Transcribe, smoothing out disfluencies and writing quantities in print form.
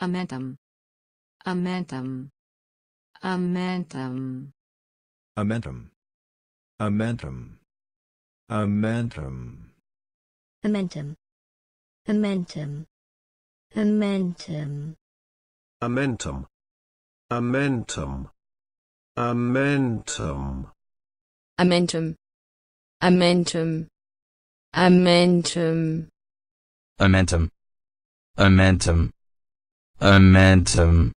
Amentum. Amentum. Amentum. Amentum. Amentum. Amentum. Amentum. Amentum. Amentum. Amentum. Amentum. Amentum. Amentum. Amentum. Amentum. Amentum. Amentum. Amentum.